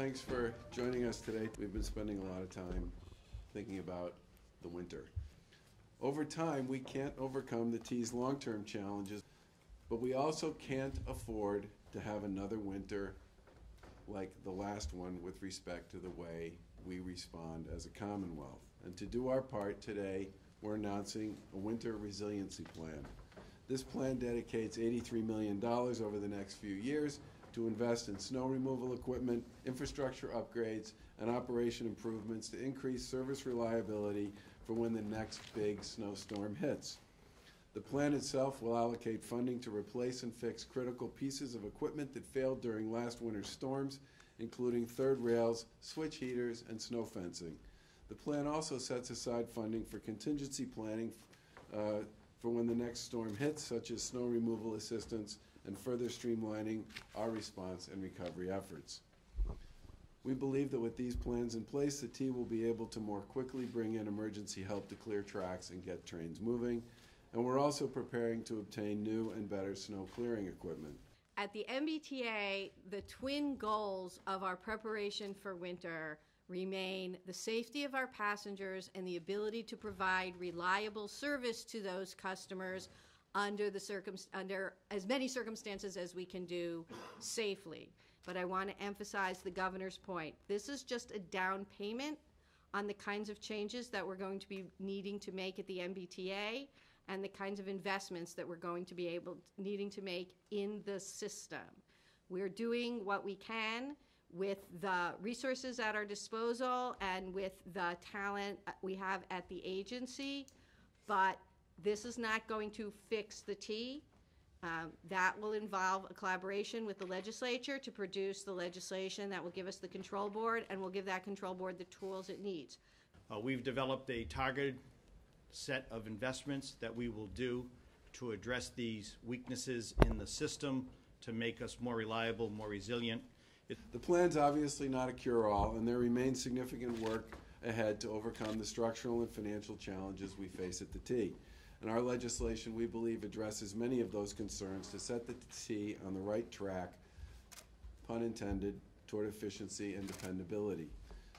Thanks for joining us today. We've been spending a lot of time thinking about the winter. Over time, we can't overcome the T's long-term challenges, but we also can't afford to have another winter like the last one with respect to the way we respond as a Commonwealth. And to do our part today, we're announcing a Winter Resiliency Plan. This plan dedicates $83 million over the next few years to invest in snow removal equipment, infrastructure upgrades, and operation improvements to increase service reliability for when the next big snowstorm hits. The plan itself will allocate funding to replace and fix critical pieces of equipment that failed during last winter's storms, including third rails, switch heaters, and snow fencing. The plan also sets aside funding for contingency planning for when the next storm hits, such as snow removal assistance and further streamlining our response and recovery efforts. We believe that with these plans in place, the T will be able to more quickly bring in emergency help to clear tracks and get trains moving, and we're also preparing to obtain new and better snow clearing equipment. At the MBTA, the twin goals of our preparation for winter remain the safety of our passengers and the ability to provide reliable service to those customers under as many circumstances as we can do safely. But I want to emphasize the governor's point. This is just a down payment on the kinds of changes that we're going to be needing to make at the MBTA and the kinds of investments that we're going to be needing to make in the system. We're doing what we can with the resources at our disposal and with the talent we have at the agency, but this is not going to fix the T. That will involve a collaboration with the legislature to produce the legislation that will give us the control board and will give that control board the tools it needs. We've developed a targeted set of investments that we will do to address these weaknesses in the system to make us more reliable, more resilient. The plan's obviously not a cure-all, and there remains significant work ahead to overcome the structural and financial challenges we face at the T. And our legislation, we believe, addresses many of those concerns to set the T on the right track, pun intended, toward efficiency and dependability.